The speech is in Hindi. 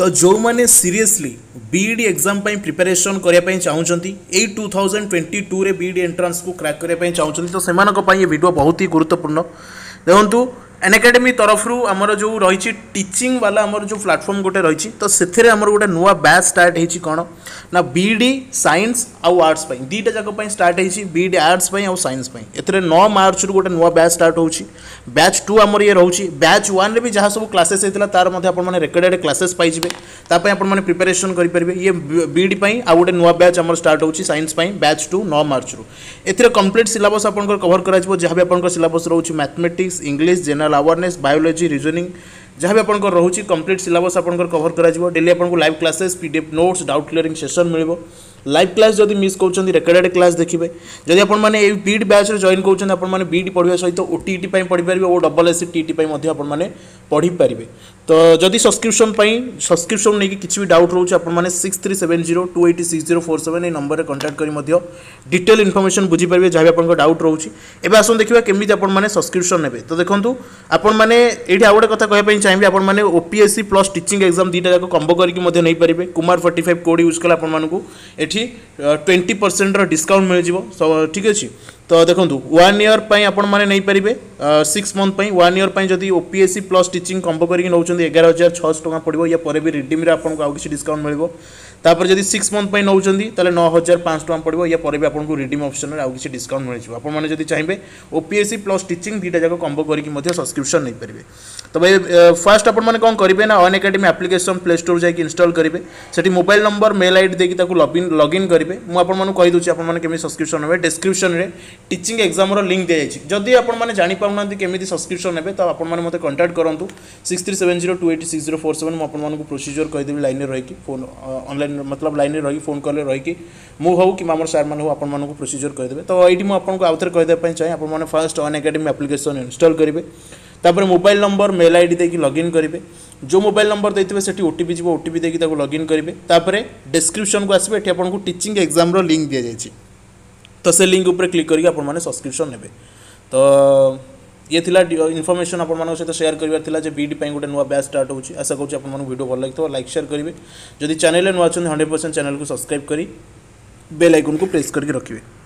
तो जो मैंने सीरियसली बीईडी एग्जाम पर प्रिपेरेसन करने चाहूँगी ये 2022 रे बीईडी एंट्रांस को क्रैक करने चाहूँगी तो से वीडियो बहुत ही गुरुत्वपूर्ण। देखो अनएकेडमी तरफ आमर जो रही टीचिंग वाला आमर जो प्लाटफर्म गोटे रही तो से गोटे नुआ बैच स्टार्ट होती कौन ना बीईडी साइंस आउ आर्ट्स दुईटा जाक स्टार्ट होती बीईडी आर्ट्स और साइंस एथेर 9 मार्च रू गोटे नुआ बैच स्टार्ट होची। बैच 2 आमर ये रोचे बैच 1 रे भी जहाँ सब क्लासेस होता तार मैंने रेकर्डेड क्लासेस पाइबे आपने प्रिपेरेसन करेंगे। ये बीईडी आउ गोटे नुआ बैच आमर स्टार्ट होची साइंस बैच 2 9 मार्च रू ए कंप्लीट सिलेबस आपंकर कवर कर जहाँ भी आपंकर सिलेबस रोचे mathematics English general awareness biology reasoning जहाँ भी आपंकर रोची कंप्लीट सिलेबस आपंकर कवर कर डेली आपको live classes PDF notes doubt clearing session मिलिबो। लाइव क्लास जब मिस कर रेकर्डेड क्लास देखिए जब आपने बीईडी बैच रे जॉइन कर आपने बीईडी पढ़ा सहित ओटीटी पढ़ीपर और डबलएससीटीटी आपने पढ़ी पारे। तो जब सब्सक्रिप्शन नहीं किसी भी डाउट रोचे आपने 6370286047 नंबर में कंटाक्ट कर डिटेल इनफर्मेशन बुझीपारे जहाँ भी आपको डाउट रोचे। एवं आसन देखा केमी आपने सब्सक्रिप्शन ने तो देखो आपने ये आउ गए कथ कहना चाहिए आपने ओपीएससी प्लस टीचिंग एग्जाम दुईटा जाक कम्बो करके पारे कुमार 45 कोड यूज कले आपको एठी 20% डिस्काउंट मिल जाए। ठीक अच्छे तो देखो 1 ईयर नहीं पारे 6 मंथ पर 1 ईयर जदि ओपीएससी प्लस टीचिंग कम्बो करके 11,600 टका पड़ो या पर भी रिडीम आपको आउ किसी डिस्काउंट मिलपर जब 6 मंथ पर नौते 9,500 टका पड़ो या पर भी आपको रिडीम ऑप्शन में आउ किसी डिस्काउंट मिल आपने चाहिए ओपीएससी प्लस टीचिंग दुईटा जाक कम्बो करके सब्सक्रिप्शन नहीं पारे। तो भाई फास्ट आपने कौन करेंगे ना अनएकेडमी एप्लिकेशन प्ले स्टोर जाकि इंस्टॉल करेंगे सेठी मोबाइल नंबर मेल आईडी देकर लॉगिन करेंगे। मुझे कहीदे आपने सब्सक्रिप्शन ने डिस्क्रिप्शन में टीचिंग एग्जाम रो लिंक दी जदि आपने जापाना केमी सब्सक्रिप्शन ने तो आपने मत कंटाक्ट करूँ 6370286047 मुझे प्रोसीजर कहीदेवी लाइन में रही फोन ऑनलाइन मतलब लाइन में रही फोन कल रही हो कि मोर सार मैंने हो आपको प्रोसीजर कहीदेवे। तो ये मुझे आउ थे कहीदेप चाहे आपने फर्स्ट अनएकेडमी एप्लिकेशन इंस्टॉल करेंगे तापर मोबाइल नंबर मेल आईडी देकी लॉगिन करेंगे जो मोबाइल नंबर देते से ओटीपी जी ओटीपी देकी लॉगिन करेंगे तापर डिस्क्रिप्शन को आसबे एठी आपको टीचिंग एग्जाम रो लिंक दि जाइए तो से लिंक ऊपर क्लिक करके आपन माने सब्सक्रिप्शन नेबे। तो ये थिला इनफॉरमेशन आपन माने सहित शेयर करिवार थिला जे बीईडी पई गोटे नुवा बैच स्टार्ट होउची। आशा करूँ आपन माने वीडियो भल लागितो लाइक शेयर करेंगे जदि चैनल रे नुवा अछन 100% चैनल को सब्सक्राइब करी बेल आइकन को प्रेस करके रखिए।